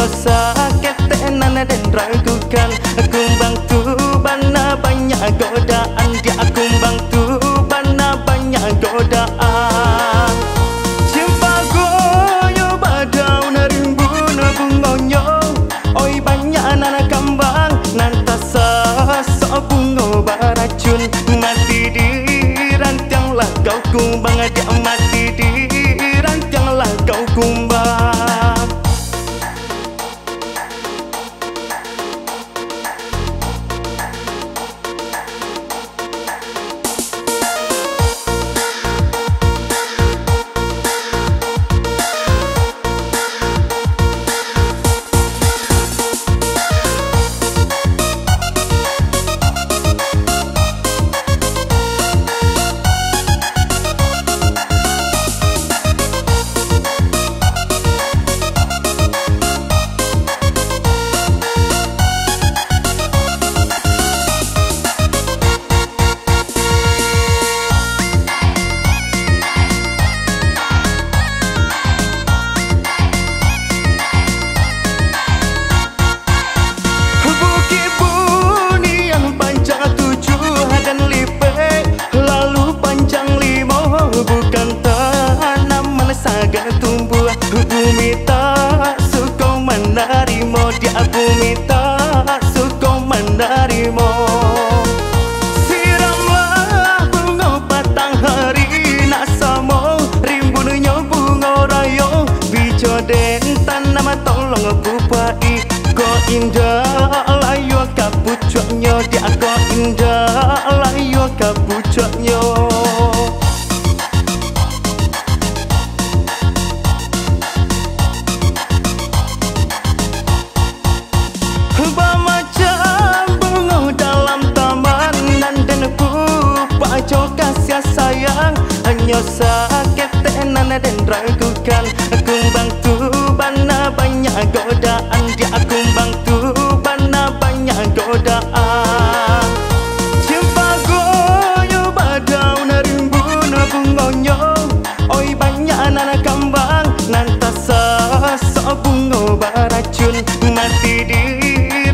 biasa ketenan dan ragukan. Kumbang Tubana banyak godaan, dia Kumbang Tubana banyak godaan. Jumpa goyo badau narimbun bungonyo, oi banyak anak kambang nanta sosok bungo beracun. Mati di rantianglah kau kumbang, dia mati di rantianglah kau kumbang. Bumi tak suka menerima, dia bumi tak suka menerima. Siramlah bunga patang hari nak samo, rimbunnya bunga raya. Bijo den tanam tolong bupai, ko indah layu kapucuknya, dia ko indah layu kapucuknya. Hanya sakit tenan dan ragukan. Kumbang Tubana banyak godaan, dia Kumbang Tubana banyak godaan. Jumpa goyo badau narimbun bungonyo, oi banyak anak kambang nanta sosok bungo beracun. Mati di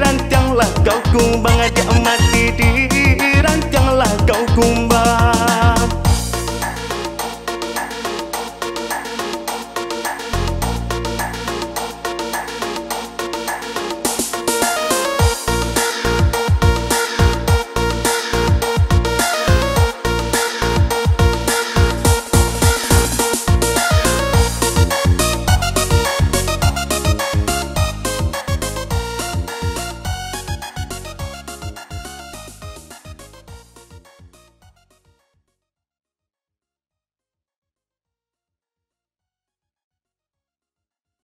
rantianglah kau kumbang.